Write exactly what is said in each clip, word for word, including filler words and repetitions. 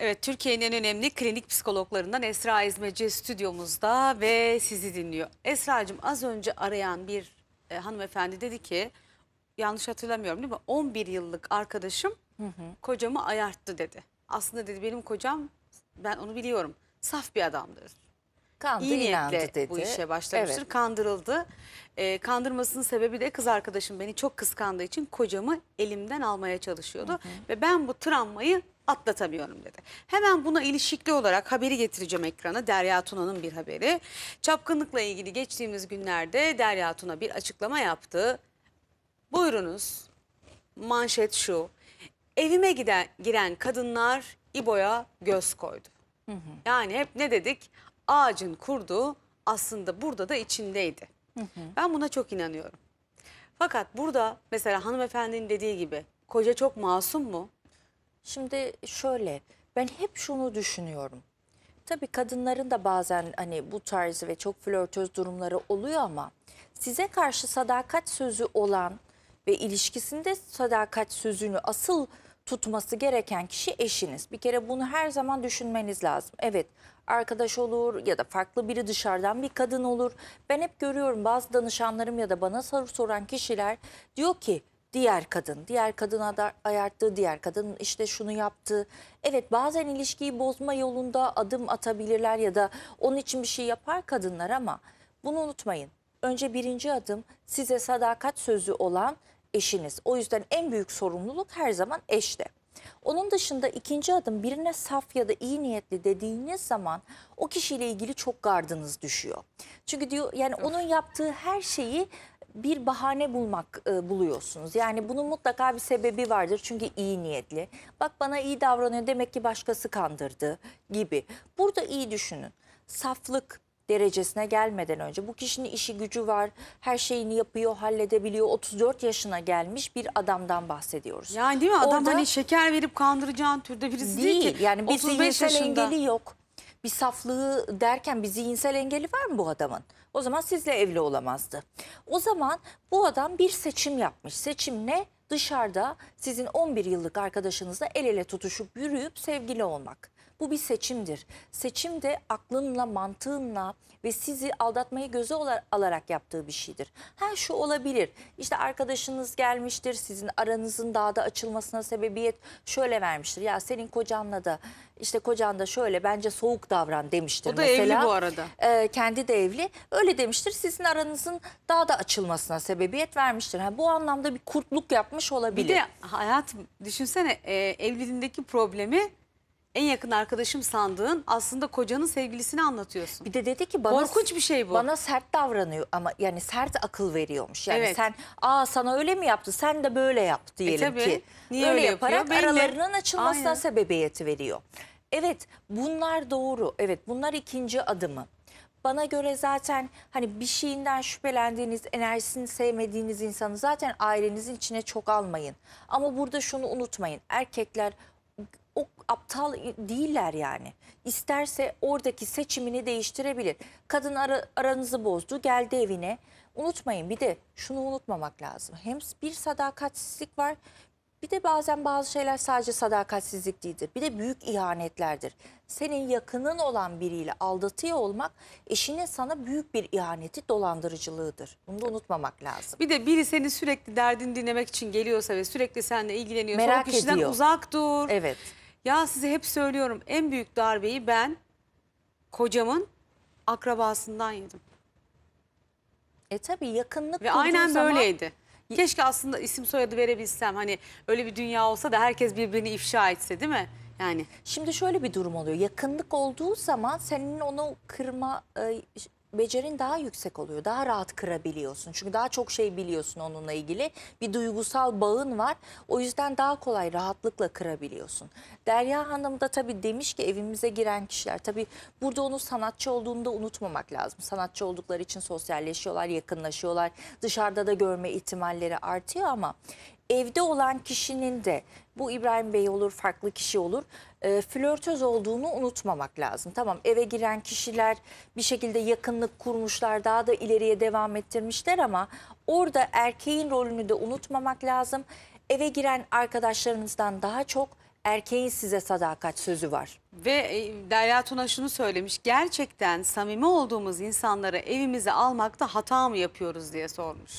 Evet, Türkiye'nin en önemli klinik psikologlarından Esra Ezmeci stüdyomuzda ve sizi dinliyor. Esra'cığım, az önce arayan bir e, hanımefendi dedi ki, yanlış hatırlamıyorum değil mi? on bir yıllık arkadaşım hı hı. kocamı ayarttı dedi. Aslında dedi benim kocam, ben onu biliyorum, saf bir adamdır. Kandı, İyi niyetle dedi. Bu işe başlamıştır, evet. Kandırıldı. E, kandırmasının sebebi de kız arkadaşım beni çok kıskandığı için kocamı elimden almaya çalışıyordu. Hı hı. Ve ben bu travmayı atlatamıyorum dedi. Hemen buna ilişikli olarak haberi getireceğim ekrana. Derya Tuna'nın bir haberi. Çapkınlıkla ilgili geçtiğimiz günlerde Derya Tuna bir açıklama yaptı. Buyurunuz, manşet şu: evime giden, giren kadınlar İbo'ya göz koydu. Hı hı. Yani hep ne dedik? Ağacın kurduğu aslında burada da içindeydi. Hı hı. Ben buna çok inanıyorum. Fakat burada mesela hanımefendinin dediği gibi koca çok masum mu? Şimdi şöyle, ben hep şunu düşünüyorum. Tabii kadınların da bazen hani bu tarzı ve çok flörtöz durumları oluyor ama size karşı sadakat sözü olan ve ilişkisinde sadakat sözünü asıl tutması gereken kişi eşiniz. Bir kere bunu her zaman düşünmeniz lazım. Evet, arkadaş olur ya da farklı biri, dışarıdan bir kadın olur. Ben hep görüyorum, bazı danışanlarım ya da bana soru soran kişiler diyor ki, diğer kadın, diğer kadına da ayarttı, diğer kadın işte şunu yaptı. Evet, bazen ilişkiyi bozma yolunda adım atabilirler ya da onun için bir şey yapar kadınlar ama bunu unutmayın. Önce birinci adım size sadakat sözü olan eşiniz. O yüzden en büyük sorumluluk her zaman eşte. Onun dışında ikinci adım, birine saf ya da iyi niyetli dediğiniz zaman o kişiyle ilgili çok gardınız düşüyor. Çünkü diyor yani Öf. onun yaptığı her şeyi bir bahane bulmak e, buluyorsunuz. Yani bunun mutlaka bir sebebi vardır. Çünkü iyi niyetli. Bak, bana iyi davranıyor, demek ki başkası kandırdı gibi. Burada iyi düşünün. Saflık derecesine gelmeden önce bu kişinin işi gücü var, her şeyini yapıyor, halledebiliyor. otuz dört yaşına gelmiş bir adamdan bahsediyoruz. Yani değil mi? Adam Orada, hani şeker verip kandıracağın türde birisi değil, değil ki. Yani bir zihinsel engeli yok. Bir saflığı derken bir zihinsel engeli var mı bu adamın? O zaman sizle evli olamazdı. O zaman bu adam bir seçim yapmış. Seçim ne? Dışarıda sizin on bir yıllık arkadaşınızla el ele tutuşup yürüyüp sevgili olmak. Bu bir seçimdir. Seçim de aklınla, mantığınla ve sizi aldatmayı göze alarak yaptığı bir şeydir. Her şu olabilir. İşte arkadaşınız gelmiştir, sizin aranızın daha da açılmasına sebebiyet şöyle vermiştir. Ya senin kocanla da, işte kocan da şöyle bence soğuk davran demiştir. O da mesela evli bu arada. E, kendi de evli. Öyle demiştir. Sizin aranızın daha da açılmasına sebebiyet vermiştir. Yani bu anlamda bir kurtluk yapmış olabilir. Bir de hayatım, düşünsene e, evliliğindeki problemi en yakın arkadaşım sandığın aslında kocanın sevgilisini anlatıyorsun. Bir de dedi ki bana, korkunç bir şey bu. Bana sert davranıyor ama yani sert akıl veriyormuş. Yani evet. sen aa sana öyle mi yaptı, sen de böyle yap diyelim e ki. Niye öyle, öyle yaparak belli. Aralarının açılmasına Aynen. sebebiyeti veriyor. Evet, bunlar doğru. Evet, bunlar ikinci adımı. Bana göre zaten hani bir şeyinden şüphelendiğiniz, enerjisini sevmediğiniz insanı zaten ailenizin içine çok almayın. Ama burada şunu unutmayın. Erkekler o aptal değiller yani. İsterse oradaki seçimini değiştirebilir. Kadın ara, aranızı bozdu, geldi evine. Unutmayın, bir de şunu unutmamak lazım. Hem bir sadakatsizlik var, bir de bazen bazı şeyler sadece sadakatsizlik değildir. Bir de büyük ihanetlerdir. Senin yakının olan biriyle aldatıyor olmak, eşinin sana büyük bir ihaneti, dolandırıcılığıdır. Bunu da unutmamak lazım. Bir de biri seni sürekli derdini dinlemek için geliyorsa ve sürekli seninle ilgileniyorsa Merak o kişiden ediyor. uzak dur. Evet. Ya size hep söylüyorum, en büyük darbeyi ben kocamın akrabasından yedim. E tabii yakınlık ve aynen zaman... böyleydi. Keşke aslında isim soyadı verebilsem, hani öyle bir dünya olsa da herkes birbirini ifşa etse, değil mi? Yani şimdi şöyle bir durum oluyor. Yakınlık olduğu zaman senin onu kırma e, becerin daha yüksek oluyor. Daha rahat kırabiliyorsun. Çünkü daha çok şey biliyorsun onunla ilgili. Bir duygusal bağın var. O yüzden daha kolay rahatlıkla kırabiliyorsun. Derya Hanım da tabii demiş ki evimize giren kişiler. Tabii burada onu sanatçı olduğunu da unutmamak lazım. Sanatçı oldukları için sosyalleşiyorlar, yakınlaşıyorlar. Dışarıda da görme ihtimalleri artıyor ama evde olan kişinin de, bu İbrahim Bey olur, farklı kişi olur, e, flörtöz olduğunu unutmamak lazım. Tamam, eve giren kişiler bir şekilde yakınlık kurmuşlar, daha da ileriye devam ettirmişler ama orada erkeğin rolünü de unutmamak lazım. Eve giren arkadaşlarınızdan daha çok erkeğin size sadakat sözü var. Ve Derya Tuna şunu söylemiş, gerçekten samimi olduğumuz insanları evimize almakta hata mı yapıyoruz diye sormuş.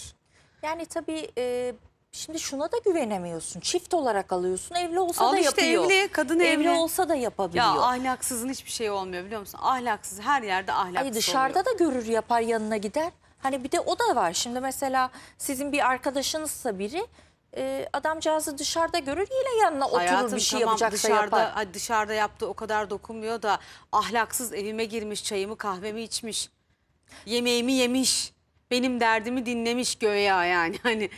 Yani tabii e, şimdi şuna da güvenemiyorsun. Çift olarak alıyorsun, evli olsa Al da işte yapıyor. Evli, kadın evli. Evli olsa da yapabiliyor. Ya ahlaksızın hiçbir şeyi olmuyor biliyor musun? Ahlaksız her yerde ahlaksız Hayır, dışarıda oluyor. Da görür yapar, yanına gider. Hani bir de o da var. Şimdi mesela sizin bir arkadaşınızsa biri, adamcağızı dışarıda görür yine yanına oturur. Hayatım, bir şey tamam, yapacaksa dışarıda, yapar. Dışarıda yaptı o kadar dokunmuyor da ahlaksız evime girmiş, çayımı kahvemi içmiş, yemeğimi yemiş, benim derdimi dinlemiş göya yani. Hani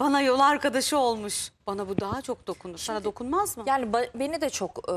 bana yol arkadaşı olmuş. Bana bu daha çok dokunur. Şimdi, sana dokunmaz mı? Yani beni de çok e,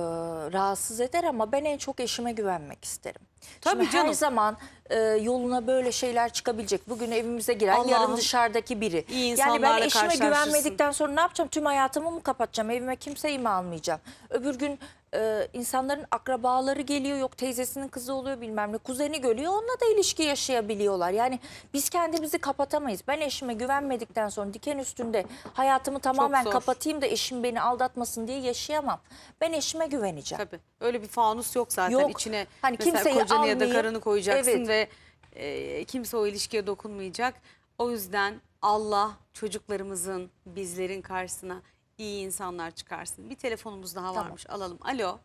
rahatsız eder ama ben en çok eşime güvenmek isterim. Tabii Şimdi canım. Her zaman e, yoluna böyle şeyler çıkabilecek. Bugün evimize girer, yarın dışarıdaki biri. Yani ben eşime güvenmedikten sonra ne yapacağım? Tüm hayatımı mı kapatacağım? Evime kimseyi mi almayacağım? Öbür gün e, insanların akrabaları geliyor, yok teyzesinin kızı oluyor bilmem ne. Kuzeni görüyor, onunla da ilişki yaşayabiliyorlar. Yani biz kendimizi kapatamayız. Ben eşime güvenmedikten sonra diken üstünde hayatımı tamamen kapatacağım. Kapatayım da eşim beni aldatmasın diye yaşayamam. Ben eşime güveneceğim. Tabii. Öyle bir fanus yok zaten. Yok. İçine hani mesela kocanı ya da karını koyacaksın, evet. Ve e, kimse o ilişkiye dokunmayacak. O yüzden Allah çocuklarımızın, bizlerin karşısına iyi insanlar çıkarsın. Bir telefonumuz daha tamam. varmış. Alalım. Alo.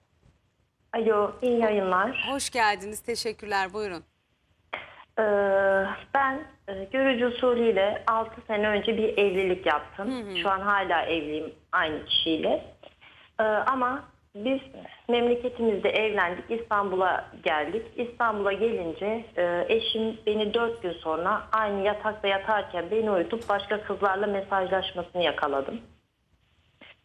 Alo. İyi yayınlar. Hoş geldiniz. Teşekkürler. Buyurun. Ee, ben görücü usulüyle altı sene önce bir evlilik yaptım. Hı hı. Şu an hala evliyim aynı kişiyle. Ee, ama biz memleketimizde evlendik. İstanbul'a geldik. İstanbul'a gelince e, eşim beni dört gün sonra aynı yatakta yatarken beni uyutup başka kızlarla mesajlaşmasını yakaladım.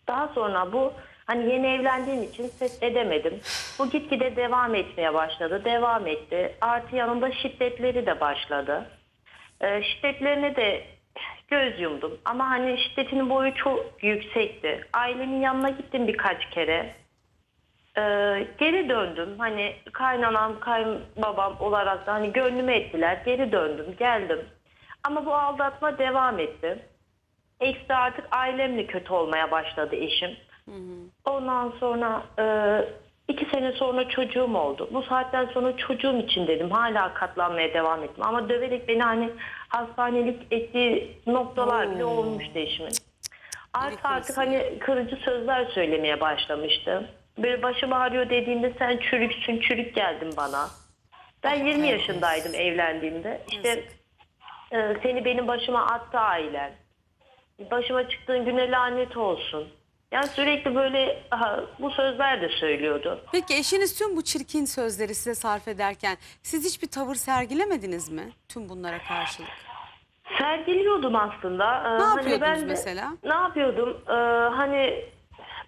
Daha sonra bu hani yeni evlendiğim için ses edemedim. Bu gitgide devam etmeye başladı. Devam etti. Artı yanında şiddetleri de başladı. Şiddetlerine de göz yumdum. Ama hani şiddetin boyu çok yüksekti. Ailemin yanına gittim birkaç kere. Ee, geri döndüm. Hani kaynanam, kaynbabam olarak da hani gönlüme ettiler. Geri döndüm, geldim. Ama bu aldatma devam etti. Ekstra artık ailemle kötü olmaya başladı eşim. Hı hı. Ondan sonra e, iki sene sonra çocuğum oldu. Bu saatten sonra çocuğum için dedim. Hala katlanmaya devam ettim. Ama döverek beni hani hastanelik ettiği noktalar Oo. bile olmuştu eşimin. Artık artık hani kırıcı sözler söylemeye başlamıştı. Böyle başım ağrıyor dediğimde sen çürüksün, çürük geldin bana. Ben yirmi yaşındaydım evlendiğimde. İşte e, seni benim başıma attı ailen. Başıma çıktığın güne lanet olsun. Yani sürekli böyle aha, bu sözler de söylüyordu. Peki eşiniz tüm bu çirkin sözleri size sarf ederken siz hiçbir tavır sergilemediniz mi tüm bunlara karşılık? Sergiliyordum aslında. Ne ee, yapıyordunuz hani ben, mesela? Ne yapıyordum? Ee, hani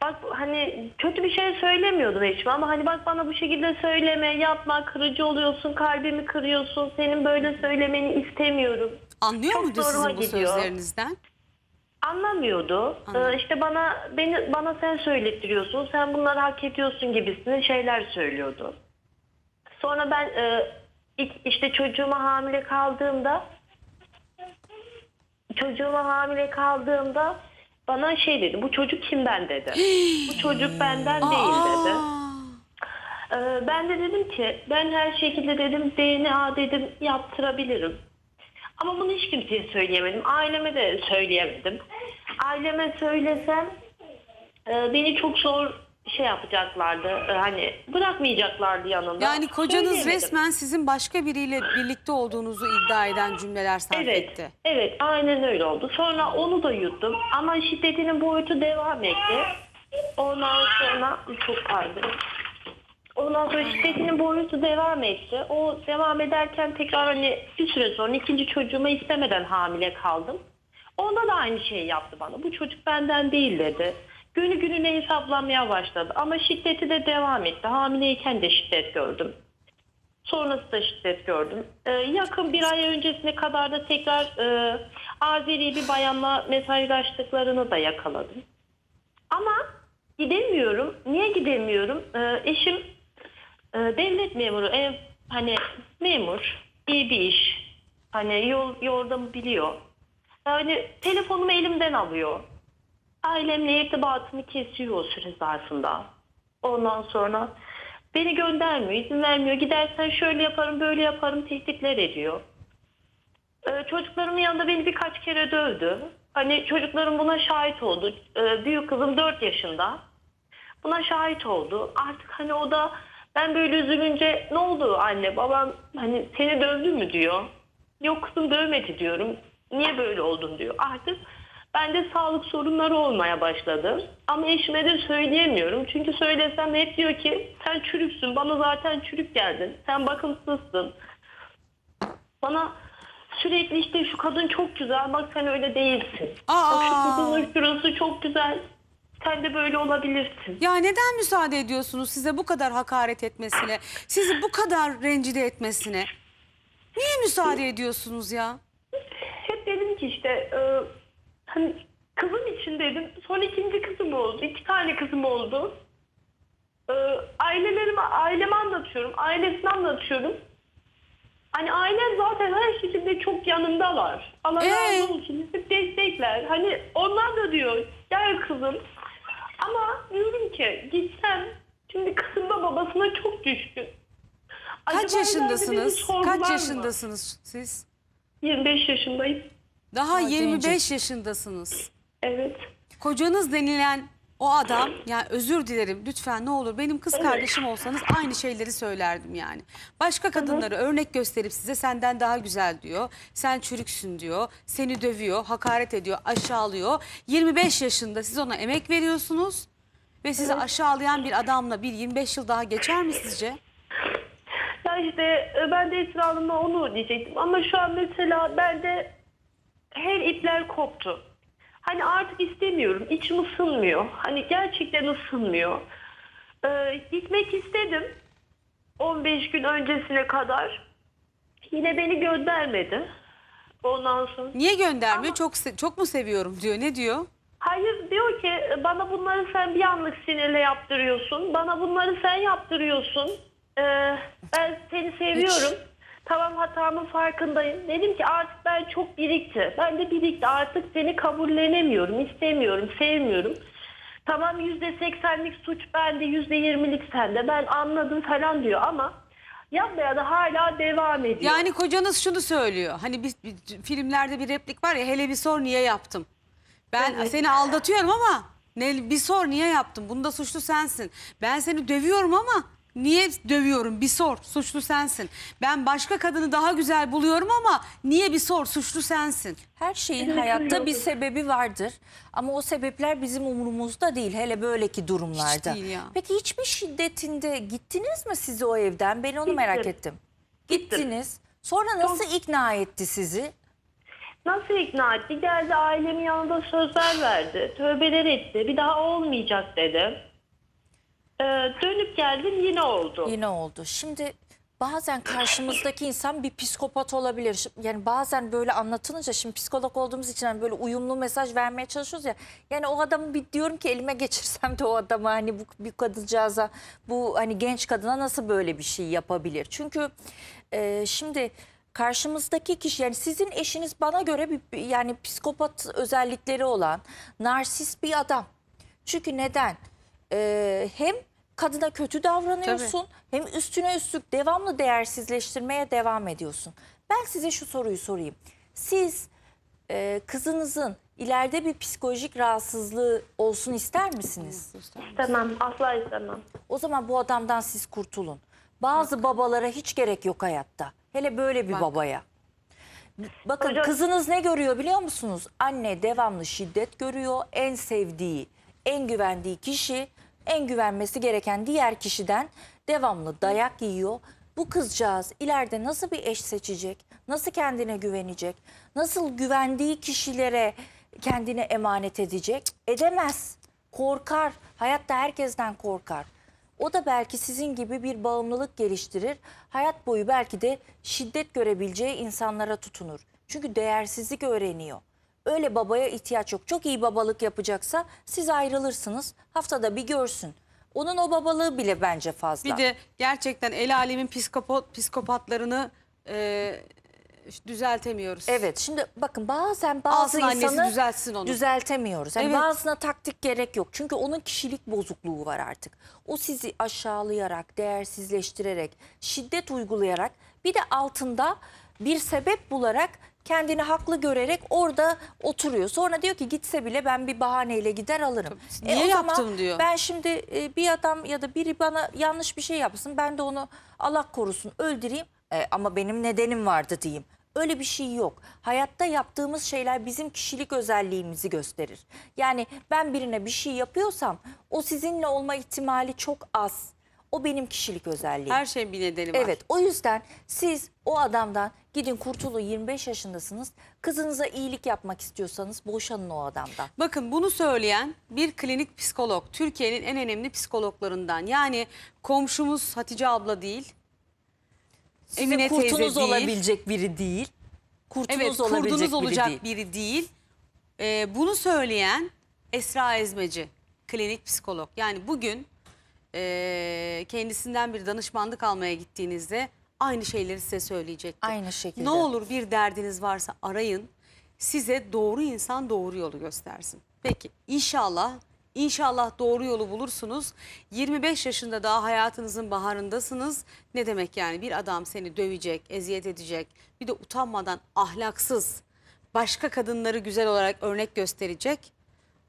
bak hani kötü bir şey söylemiyordum eşime ama hani bak bana bu şekilde söyleme, yapma, kırıcı oluyorsun, kalbimi kırıyorsun, senin böyle söylemeni istemiyorum. Anlıyor Çok muydu sizin bu gidiyor. sözlerinizden? Anlamıyordu. Ee, işte bana beni bana sen söylettiriyorsun, sen bunları hak ediyorsun gibisinden şeyler söylüyordu. Sonra ben e, işte çocuğuma hamile kaldığımda çocuğuma hamile kaldığımda bana şey dedi, bu çocuk kimden dedi. Bu çocuk benden değil dedi. Ee, ben de dedim ki ben her şekilde dedim D N A dedim yaptırabilirim. Ama bunu hiç kimseye söyleyemedim. Aileme de söyleyemedim. Aileme söylesem e, beni çok zor şey yapacaklardı. E, hani bırakmayacaklardı yanında. Yani kocanız resmen sizin başka biriyle birlikte olduğunuzu iddia eden cümleler sarf evet, etti. Evet, aynen öyle oldu. Sonra onu da yuttum. Ama şiddetinin boyutu devam etti. Ondan sonra çok kaldı. Ondan sonra şiddetinin boyutu devam etti. O devam ederken tekrar hani bir süre sonra ikinci çocuğuma istemeden hamile kaldım. Onda da aynı şeyi yaptı bana. Bu çocuk benden değil dedi. Günü gününe hesaplanmaya başladı. Ama şiddeti de devam etti. Hamileyken de şiddet gördüm. Sonrası da şiddet gördüm. Ee, yakın bir ay öncesine kadar da tekrar e, Azeri bir bayanla mesajlaştıklarını da yakaladım. Ama gidemiyorum. Niye gidemiyorum? Ee, eşim devlet memuru, ev hani memur, iyi bir iş, hani yol yordamı biliyor. Yani telefonumu elimden alıyor. ailemle irtibatımı kesiyor o süre zarfında. Ondan sonra beni göndermiyor, izin vermiyor. Gidersen şöyle yaparım, böyle yaparım, tehditler ediyor. Ee, çocuklarımın yanında beni birkaç kere dövdü. Hani çocuklarım buna şahit oldu. Ee, büyük kızım dört yaşında. Buna şahit oldu. Artık hani o da ben böyle üzülünce ne oldu anne, babam hani seni dövdü mü diyor. Yok kızım dövmedi diyorum. Niye böyle oldun diyor. Artık bende sağlık sorunları olmaya başladı. Ama eşime de söyleyemiyorum. Çünkü söylesem hep diyor ki sen çürüksün. Bana zaten çürük geldin. Sen bakımsızsın. Bana sürekli işte şu kadın çok güzel. Bak sen öyle değilsin. Aa. Bak şu kızın şurası çok güzel. Sen de böyle olabilirsin. Ya neden müsaade ediyorsunuz size bu kadar hakaret etmesine? Sizi bu kadar rencide etmesine? Niye müsaade ediyorsunuz ya? Hep dedim ki işte e, hani kızım için dedim. Son ikinci kızım oldu. İki tane kızım oldu. E, ailelerime, aileme anlatıyorum. Ailesine anlatıyorum. Hani ailem zaten her şekilde çok yanındalar. Allah ee? razı olsun. Hep destekler. Hani onlar da diyor gel kızım. Ama diyorum ki gitsem şimdi kızım da babasına çok düşkün. Kaç Acaba yaşındasınız? Kaç yaşındasınız mı? Siz? yirmi beş yaşındayım. Daha Hadi yirmi beş önce. yaşındasınız. Evet. Kocanız denilen o adam, yani özür dilerim lütfen ne olur benim kız evet. kardeşim olsanız aynı şeyleri söylerdim yani. Başka kadınları evet. örnek gösterip size senden daha güzel diyor, sen çürüksün diyor, seni dövüyor, hakaret ediyor, aşağılıyor. yirmi beş yaşında siz ona emek veriyorsunuz ve sizi evet. aşağılayan bir adamla bir yirmi beş yıl daha geçer mi sizce? Ya işte ben de Esra Hanım'a onu diyecektim ama şu an mesela bende her ipler koptu. Hani artık istemiyorum, içim ısınmıyor. Hani gerçekten ısınmıyor. Ee, gitmek istedim on beş gün öncesine kadar. Yine beni göndermedi. Ondan sonra... Niye göndermiyor? Ama... Çok çok mu seviyorum diyor, ne diyor? Hayır diyor ki bana bunları sen bir anlık sinirle yaptırıyorsun. Bana bunları sen yaptırıyorsun. Ee, ben seni seviyorum. Hiç. Tamam hatamın farkındayım. Dedim ki artık ben çok birikti. Ben de birikti. Artık seni kabullenemiyorum, istemiyorum, sevmiyorum. Tamam yüzde seksenlik suç bende, yüzde yirmilik sende. Ben anladım falan diyor ama yapmaya da hala devam ediyor. Yani kocanız şunu söylüyor. Hani bir, bir filmlerde bir replik var ya, hele bir sor niye yaptım. Ben evet. seni aldatıyorum ama ne, bir sor niye yaptım. Bunda suçlu sensin. Ben seni dövüyorum ama niye dövüyorum bir sor, suçlu sensin. Ben başka kadını daha güzel buluyorum ama niye bir sor, suçlu sensin. Her şeyin evet, hayatta bir sebebi vardır ama o sebepler bizim umurumuzda değil, hele böyle ki durumlarda. Hiç değil ya. Peki hiçbir şiddetinde gittiniz mi sizi o evden? Ben onu Gittim. merak ettim. Gittiniz. Gittim. Sonra nasıl Çok... ikna etti sizi? Nasıl ikna etti? Geldi ailemin yanında sözler verdi. Tövbeler etti. Bir daha olmayacak dedi. Ee, dönüp geldim yine oldu. Yine oldu. Şimdi bazen karşımızdaki insan bir psikopat olabilir. Yani bazen böyle anlatılınca, şimdi psikolog olduğumuz için hani böyle uyumlu mesaj vermeye çalışıyoruz ya. Yani o adamı bir diyorum ki elime geçirsem de o adamı hani bu, bu kadıncağıza, bu hani genç kadına nasıl böyle bir şey yapabilir? Çünkü e, şimdi... Karşımızdaki kişi, yani sizin eşiniz bana göre bir, yani psikopat özellikleri olan narsist bir adam. Çünkü neden? Ee, hem kadına kötü davranıyorsun, Tabii. hem üstüne üstlük devamlı değersizleştirmeye devam ediyorsun. Ben size şu soruyu sorayım. Siz e, kızınızın ileride bir psikolojik rahatsızlığı olsun ister misiniz? İstemem, asla istemem. O zaman bu adamdan siz kurtulun. Bazı Bak. babalara hiç gerek yok hayatta. Hele böyle bir Bak. babaya. Bakın Hocam. kızınız ne görüyor biliyor musunuz? Anne devamlı şiddet görüyor. En sevdiği, en güvendiği kişi, en güvenmesi gereken diğer kişiden devamlı dayak yiyor. Bu kızcağız ileride nasıl bir eş seçecek? Nasıl kendine güvenecek? Nasıl güvendiği kişilere kendine emanet edecek? Edemez. Korkar. Hayatta herkesten korkar. O da belki sizin gibi bir bağımlılık geliştirir. Hayat boyu belki de şiddet görebileceği insanlara tutunur. Çünkü değersizlik öğreniyor. Öyle babaya ihtiyaç yok. Çok iyi babalık yapacaksa siz ayrılırsınız. Haftada bir görsün. Onun o babalığı bile bence fazla. Bir de gerçekten el alemin psikopat, psikopatlarını e, düzeltemiyoruz. Evet, şimdi bakın bazen bazı insanı düzelsin onu. düzeltemiyoruz. Yani evet. Bazısına taktik gerek yok. Çünkü onun kişilik bozukluğu var artık. O sizi aşağılayarak, değersizleştirerek, şiddet uygulayarak, bir de altında bir sebep bularak kendini haklı görerek orada oturuyor. Sonra diyor ki gitse bile ben bir bahaneyle gider alırım. Tabii, niye e, yaptım diyor. Ben şimdi e, bir adam ya da biri bana yanlış bir şey yapsın, ben de onu Allah korusun öldüreyim. E, ama benim nedenim vardı diyeyim. Öyle bir şey yok. Hayatta yaptığımız şeyler bizim kişilik özelliğimizi gösterir. Yani ben birine bir şey yapıyorsam o sizinle olma ihtimali çok az. O benim kişilik özelliğim. Her şeyin bir nedeni var. Evet, o yüzden siz o adamdan gidin kurtulun, yirmi beş yaşındasınız. Kızınıza iyilik yapmak istiyorsanız boşanın o adamdan. Bakın bunu söyleyen bir klinik psikolog, Türkiye'nin en önemli psikologlarından. Yani komşumuz Hatice abla değil. Emine teyze değil. Kurtunuz olabilecek biri değil. Kurtunuz evet, kurdunuz olacak biri değil. Biri değil. Ee, bunu söyleyen Esra Ezmeci, klinik psikolog. Yani bugün e, kendisinden bir danışmanlık almaya gittiğinizde aynı şeyleri size söyleyecektir. Aynı şekilde. Ne olur bir derdiniz varsa arayın. Size doğru insan doğru yolu göstersin. Peki inşallah, inşallah doğru yolu bulursunuz. yirmi beş yaşında daha hayatınızın baharındasınız. Ne demek yani bir adam seni dövecek, eziyet edecek, bir de utanmadan ahlaksız, başka kadınları güzel olarak örnek gösterecek.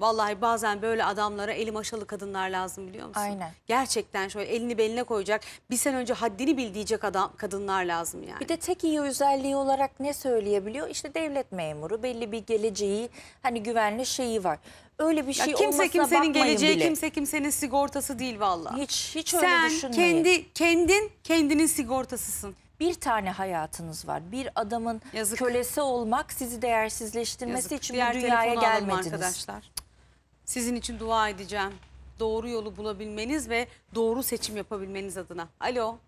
Vallahi bazen böyle adamlara eli maşalı kadınlar lazım, biliyor musun? Aynen. Gerçekten şöyle elini beline koyacak, bir sene önce haddini bil diyecek adam, kadınlar lazım yani. Bir de tek iyi özelliği olarak ne söyleyebiliyor? İşte devlet memuru, belli bir geleceği, hani güvenli şeyi var. Öyle bir şey ya, kimse kimsenin geleceği, bile. kimse kimsenin sigortası değil vallahi. Hiç hiç öyle düşünmeyin. Sen kendi kendin kendinin sigortasısın. Bir tane hayatınız var. Bir adamın Yazık. kölesi olmak sizi değersizleştirmesi Yazık. için Diğer dünyaya gelmediniz arkadaşlar. Sizin için dua edeceğim. Doğru yolu bulabilmeniz ve doğru seçim yapabilmeniz adına. Alo.